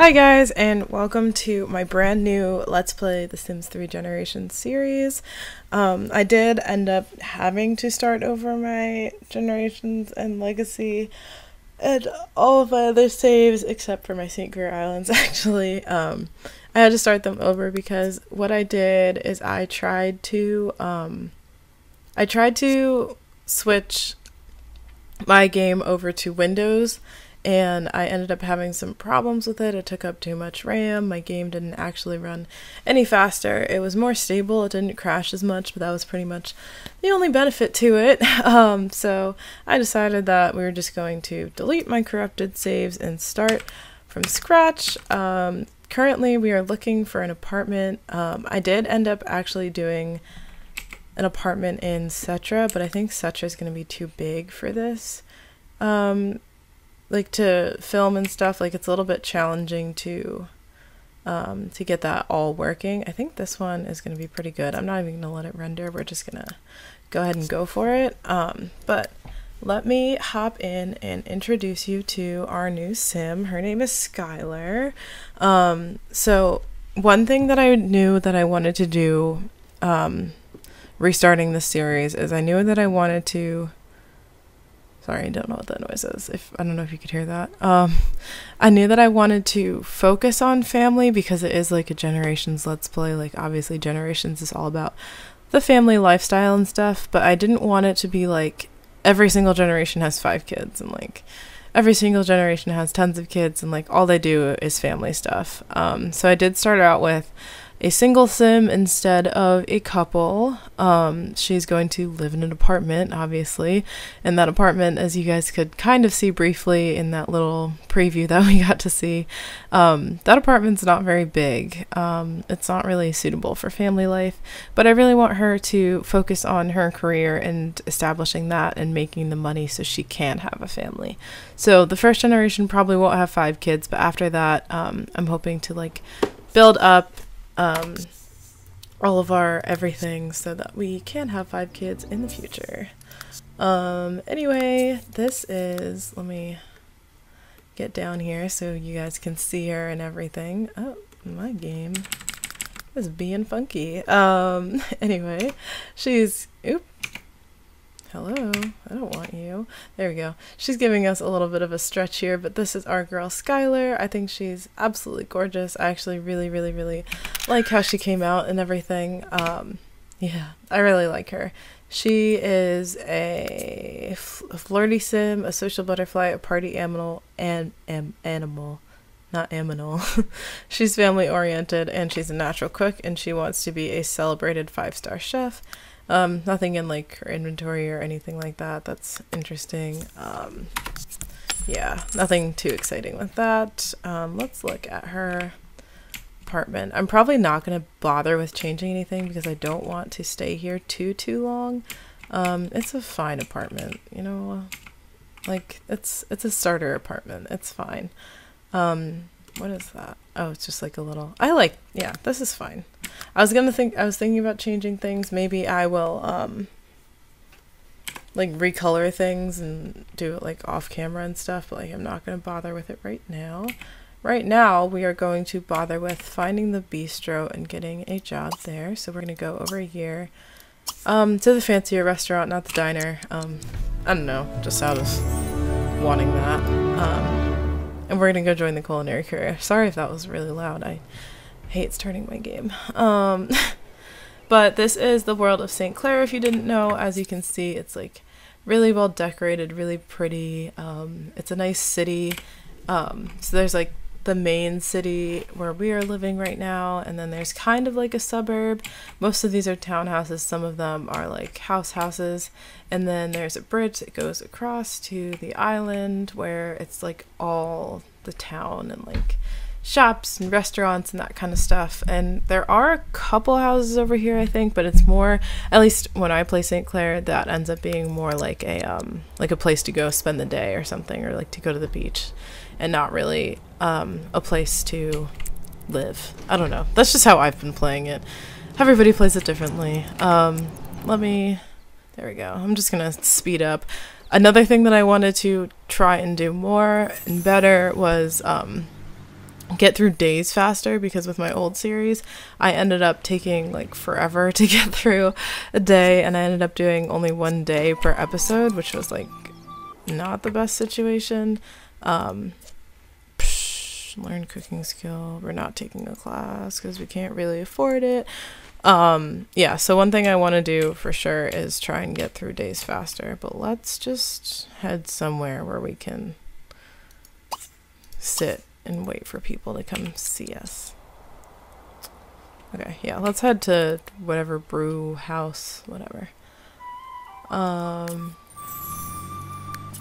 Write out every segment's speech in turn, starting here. Hi guys, and welcome to my brand new Let's Play the Sims 3 Generations series. I did end up having to start over my Generations and Legacy and all of my other saves except for my St. Greer Islands actually. I had to start them over because what I did is I tried to switch my game over to Windows, and I ended up having some problems with it. It took up too much RAM. My game didn't actually run any faster. It was more stable. It didn't crash as much, but that was pretty much the only benefit to it. So I decided that we were just going to delete my corrupted saves and start from scratch. Currently, we are looking for an apartment. I did end up actually doing an apartment in Setra, but I think Setra is going to be too big for this. Like to film and stuff, like it's a little bit challenging to get that all working. I think this one is going to be pretty good. I'm not even going to let it render. We're just going to go ahead and go for it. But let me hop in and introduce you to our new Sim. Her name is Skylar. So one thing that I knew that I wanted to do restarting the series is I knew that I wanted to... Sorry, I don't know what that noise is. I don't know if you could hear that. I knew that I wanted to focus on family because it is like a Generations Let's Play. Like, obviously, Generations is all about the family lifestyle and stuff, but I didn't want it to be like every single generation has 5 kids and like every single generation has tons of kids and like all they do is family stuff. So I did start out with a single sim instead of a couple. She's going to live in an apartment, obviously, and that apartment, as you guys could kind of see briefly in that little preview that we got to see, that apartment's not very big. It's not really suitable for family life, but I really want her to focus on her career and establishing that and making the money so she can have a family. So the first generation probably won't have 5 kids, but after that, I'm hoping to like build up all of our everything so that we can have 5 kids in the future. Anyway, this is, let me get down here so you guys can see her and everything. Oh, my game is being funky. Anyway, she's, oop. Hello, I don't want you. There we go. She's giving us a little bit of a stretch here, but this is our girl Skylar. I think she's absolutely gorgeous. I actually really, really, really like how she came out and everything. Yeah, I really like her. She is a flirty sim, a social butterfly, a party animal, and animal. Not aminal. She's family oriented and she's a natural cook and she wants to be a celebrated 5-star chef. Nothing in like her inventory or anything like that. That's interesting. Yeah, nothing too exciting with that. Let's look at her apartment. I'm probably not going to bother with changing anything because I don't want to stay here too long. It's a fine apartment, you know, like it's a starter apartment. It's fine. What is that? Oh, it's just like a little, yeah, this is fine. I was thinking about changing things. Maybe I will, like recolor things and do it like off camera and stuff, but like I'm not going to bother with it right now. Right now we are going to bother with finding the bistro and getting a job there. So we're going to go over here, to the fancier restaurant, not the diner. I don't know, just out of wanting that. And we're going to go join the culinary career. Sorry if that was really loud. I hate starting my game. But this is the world of St. Clair, if you didn't know. As you can see, it's like really well decorated, really pretty. It's a nice city. So there's like the main city where we are living right now, and then there's kind of like a suburb. Most of these are townhouses, some of them are like houses, and then there's a bridge that goes across to the island where it's like all the town and like shops and restaurants and that kind of stuff. And there are a couple houses over here, I think, but it's more, at least when I play St. Clair, that ends up being more like a place to go spend the day or something, or like to go to the beach, and not really a place to live. I don't know. That's just how I've been playing it. Everybody plays it differently. There we go. I'm just gonna speed up. Another thing that I wanted to try and do more and better was get through days faster, because with my old series I ended up taking like forever to get through a day, and I ended up doing only one day per episode, which was like not the best situation. Learn cooking skill. We're not taking a class because we can't really afford it. Yeah, so one thing I want to do for sure is try and get through days faster, but let's just head somewhere where we can sit and wait for people to come see us. Okay, yeah, let's head to whatever brew house, whatever.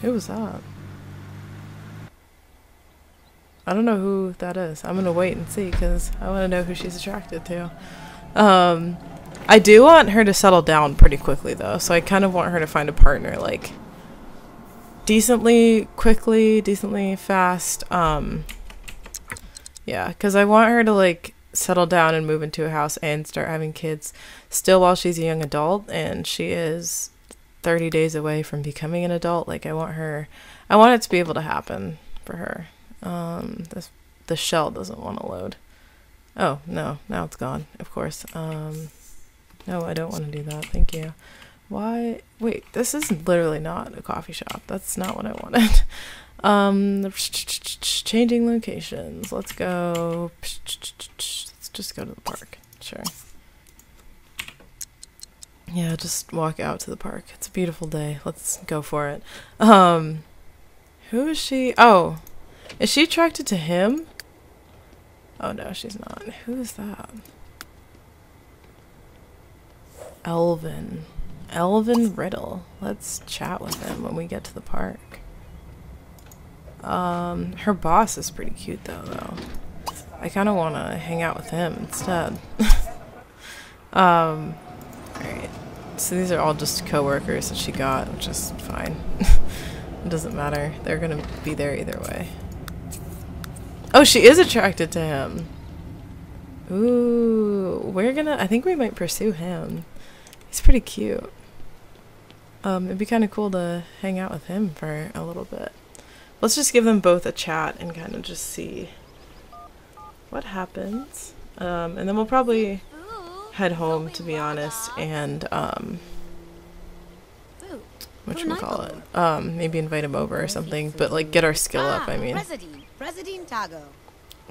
Who was that? I don't know who that is. I'm gonna wait and see because I want to know who she's attracted to. I do want her to settle down pretty quickly though, so I kind of want her to find a partner like decently quickly, decently fast. Yeah, because I want her to like settle down and move into a house and start having kids still while she's a young adult, and she is 30 days away from becoming an adult. Like I want it to be able to happen for her. The shell doesn't want to load. Oh no, now it's gone, of course. No, I don't want to do that, thank you. Why? Wait, this is literally not a coffee shop. That's not what I wanted. Changing locations. Let's go. Let's just go to the park. Sure. Yeah, just walk out to the park. It's a beautiful day. Let's go for it. Who is she? Oh, is she attracted to him? Oh no, she's not. Who is that? Elvin. Elvin Riddle. Let's chat with him when we get to the park. Her boss is pretty cute though. I kind of want to hang out with him instead. Alright. So these are all just co-workers that she got, which is fine. It doesn't matter. They're going to be there either way. Oh, she is attracted to him. Ooh. We're going to... I think we might pursue him. He's pretty cute. It'd be kind of cool to hang out with him for a little bit. Let's just give them both a chat and kind of just see what happens. And then we'll probably head home, to be honest, and whatchamacallit? Maybe invite him over or something, but like get our skill up, I mean.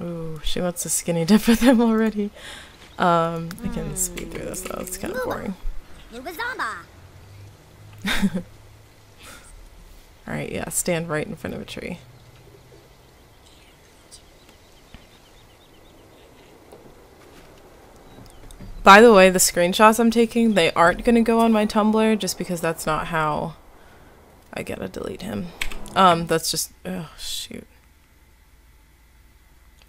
Ooh, she wants a skinny dip with him already. I can speed through this though, it's kind of boring. Alright, yeah, stand right in front of a tree. By the way, the screenshots I'm taking, they aren't going to go on my Tumblr just because that's not how I gotta delete him. That's just... oh, shoot.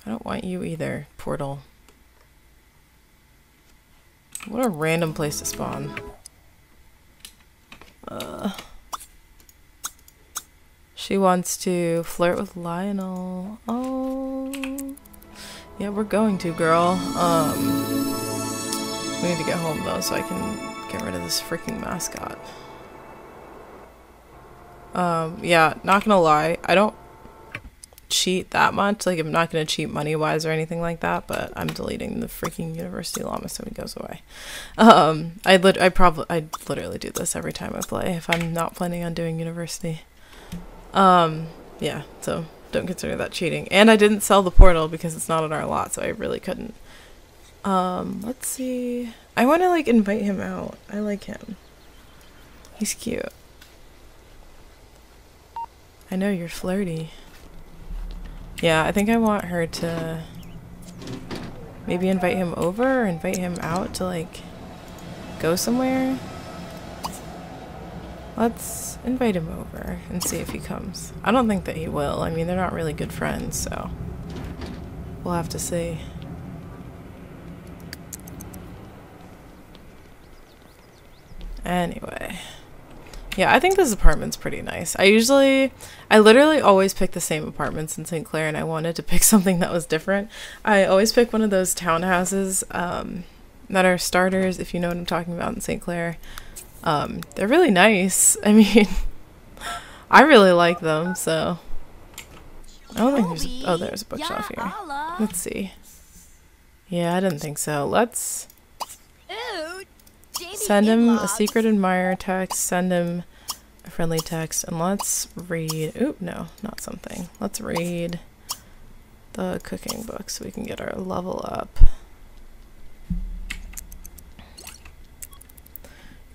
I don't want you either, Portal. What a random place to spawn. She wants to flirt with Lionel. Oh... yeah, we're going to, girl. We need to get home though, so I can get rid of this freaking mascot. Yeah, not gonna lie, I don't cheat that much. Like, I'm not gonna cheat money-wise or anything like that, but I'm deleting the freaking University Llama so he goes away. I literally do this every time I play if I'm not planning on doing University. Yeah, so don't consider that cheating. And I didn't sell the portal because it's not on our lot, so I really couldn't. Let's see. I want to like invite him out. I like him. He's cute. I know you're flirty. Yeah, I think I want her to maybe invite him over or invite him out to like go somewhere. Let's invite him over and see if he comes. I don't think that he will. I mean, they're not really good friends, so we'll have to see. Anyway, yeah, I think this apartment's pretty nice. I literally always pick the same apartments in St. Clair, and I wanted to pick something that was different. I always pick one of those townhouses that are starters, if you know what I'm talking about, in St. Clair. They're really nice. I mean, I really like them, so I don't think there's a, oh, there's a bookshelf here. Let's see. Yeah, I didn't think so. Let's send him a secret admirer text, send him a friendly text, and let's read, oop, no, not something. Let's read the cooking book so we can get our level up.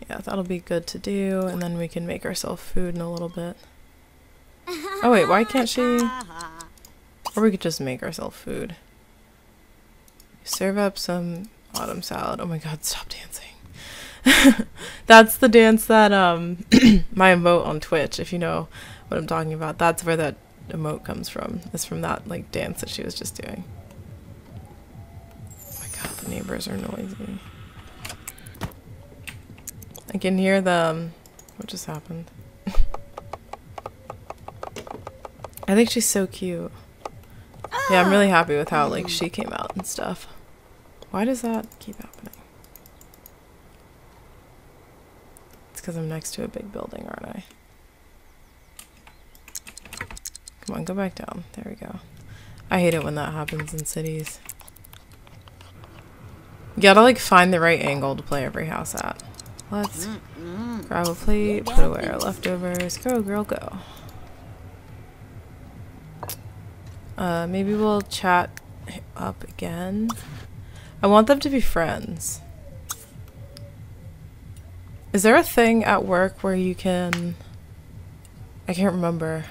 Yeah, that'll be good to do, and then we can make ourselves food in a little bit. Oh wait, why can't she? Or we could just make ourselves food. Serve up some autumn salad. Oh my god, stop dancing. That's the dance that my emote on Twitch, if you know what I'm talking about. That's where that emote comes from. It's from that like dance that she was just doing. Oh my god, the neighbors are noisy. I can hear them. What just happened? I think she's so cute. Yeah, I'm really happy with how like she came out and stuff. Why does that keep happening? It's because I'm next to a big building, aren't I? Come on, go back down. There we go. I hate it when that happens in cities. You gotta like find the right angle to play every house at. Let's grab a plate, put away our leftovers. Go, girl, go. Maybe we'll chat up again. I want them to be friends. Is there a thing at work where you can... I can't remember.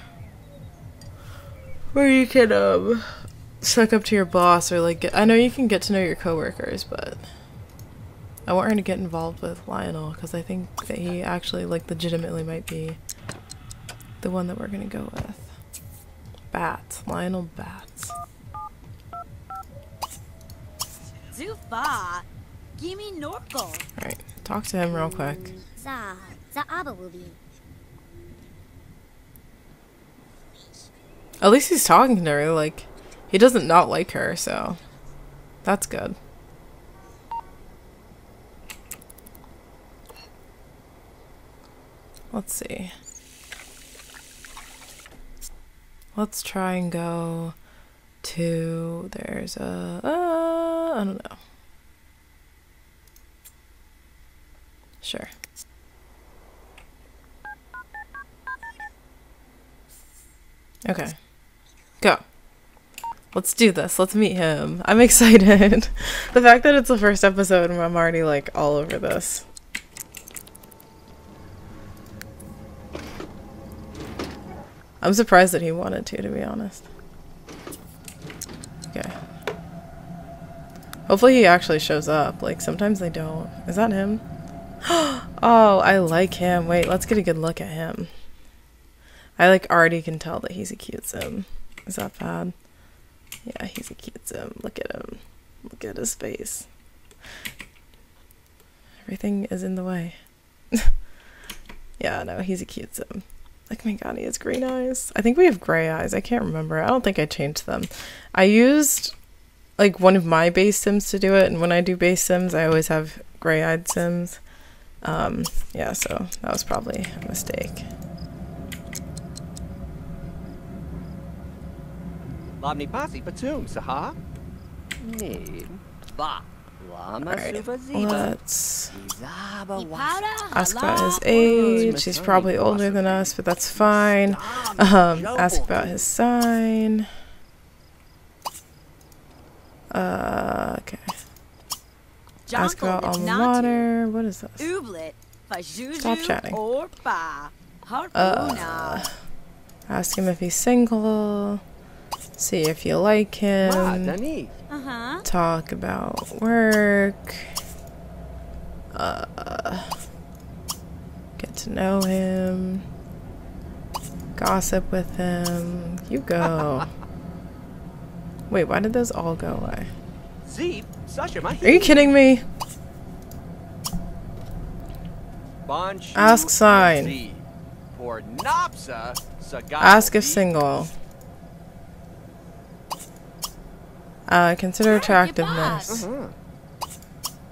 Where you can, suck up to your boss or, like, I know you can get to know your coworkers, but... I want her to get involved with Lionel because I think that he actually like legitimately might be the one that we're gonna go with. Bats. Lionel Bats. Alright, talk to him real quick. At least he's talking to her, like he doesn't not like her, so that's good. Let's see. Let's try and go to, there's a, I don't know. Sure. Okay. Go. Let's do this. Let's meet him. I'm excited. The fact that it's the first episode and I'm already like all over this. I'm surprised that he wanted to be honest. Okay. Hopefully he actually shows up. Like, sometimes they don't. Is that him? Oh, I like him. Wait, let's get a good look at him. I, like, already can tell that he's a cute Sim. Is that bad? Yeah, he's a cute Sim. Look at him. Look at his face. Everything is in the way. Yeah, no, he's a cute Sim. Like, my god, he has green eyes. I think we have gray eyes. I can't remember. I don't think I changed them. I used, like, one of my base Sims to do it, and when I do base Sims, I always have gray-eyed Sims. Yeah, so that was probably a mistake. Alright, let's ask about his age. He's probably older than us, but that's fine. Ask about his sign. Okay. Ask about alma mater. What is this? Stop chatting. Ask him if he's single. See if you like him. Talk about work. Get to know him. Gossip with him. You go. Wait, why did those all go away? Are you kidding me? Ask sign. Ask if single. Consider attractiveness.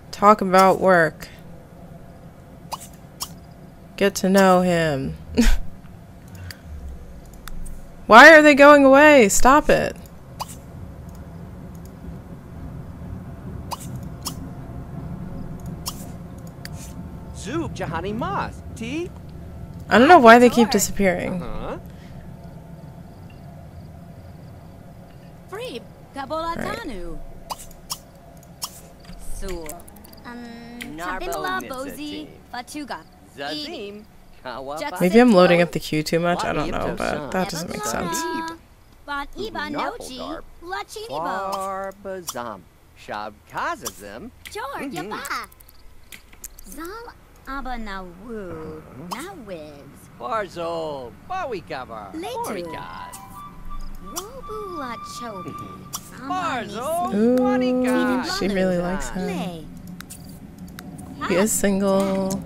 Talk about work. Get to know him. Why are they going away? Stop it. I don't know why they keep disappearing. Right. Maybe I'm loading up the queue too much, I don't know, but that doesn't make sense. Ooh, she really likes him. He is single.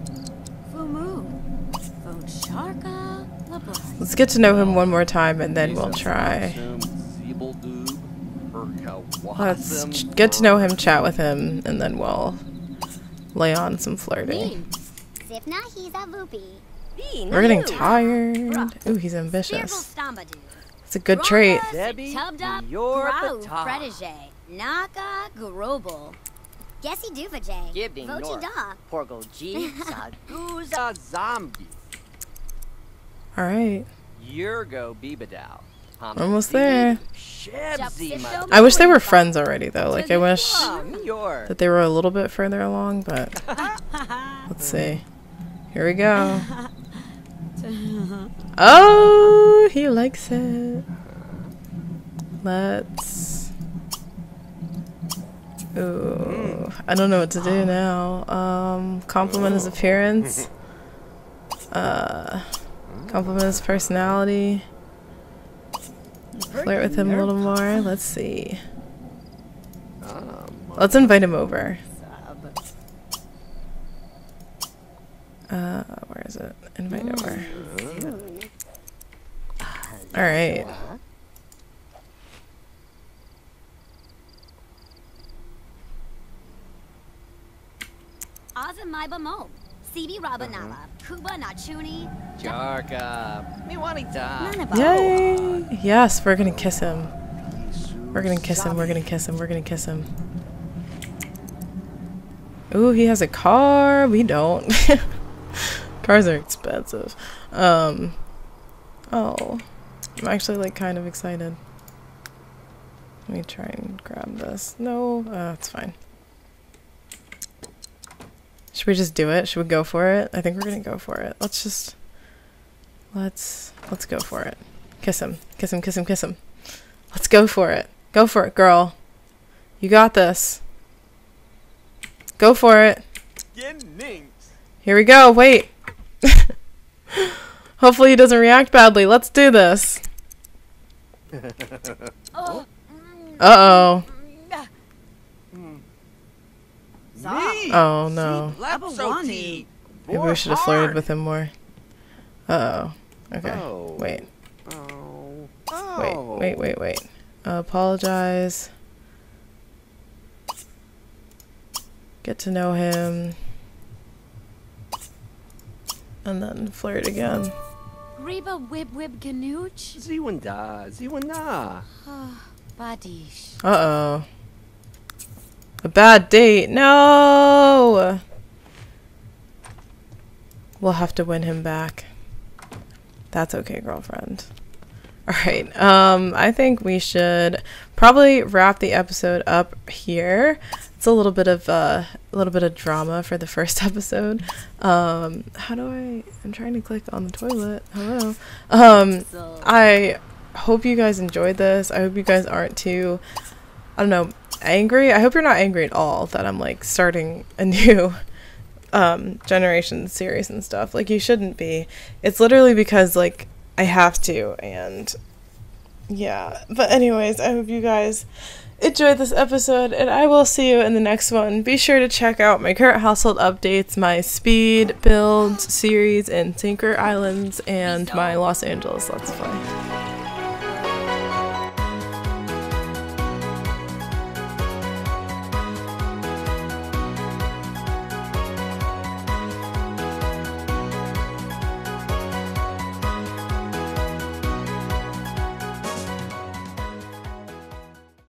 Let's get to know him one more time and then we'll try. Let's get to know him, chat with him, and then we'll lay on some flirting. We're getting tired. Ooh, he's ambitious. It's a good trait. Alright. Almost there. I wish they were friends already, though. Like, I wish that they were a little bit further along, but let's see. Here we go. Oh, he likes it. Let's... Ooh, I don't know what to do now. Compliment his appearance. Compliment his personality. Flirt with him a little more. Let's see. Let's invite him over. Where is it? Invite over. Alright. Yay! Yes, we're gonna kiss him. We're gonna kiss him, we're gonna kiss him, we're gonna kiss him. Ooh, he has a car. We don't. Cars are expensive. Oh, I'm actually like kind of excited. Let me try and grab this. No, it's fine. Should we just do it? Should we go for it? I think we're gonna go for it. Let's just let's go for it. Kiss him. Kiss him, kiss him, kiss him. Let's go for it. Go for it, girl. You got this. Go for it. Here we go. Wait. Hopefully he doesn't react badly. Let's do this. Uh-oh. Oh, no. Maybe we should have flirted with him more. Uh-oh. Okay. Wait. Wait, wait, wait, wait. Apologize. Get to know him. And then flirt again. Uh-oh. A bad date. No! We'll have to win him back. That's okay, girlfriend. Alright, I think we should probably wrap the episode up here. It's a little bit of drama for the first episode. How do I'm trying to click on the toilet. Hello. I hope you guys enjoyed this. I hope you guys aren't too, I don't know, angry. I hope you're not angry at all that I'm like starting a new Generations series and stuff. Like, you shouldn't be. It's literally because like I have to, and yeah. But anyways, I hope you guys enjoyed this episode, and I will see you in the next one. Be sure to check out my current household updates, my speed build series in St. Clair Islands, and my Los Angeles Let's Play.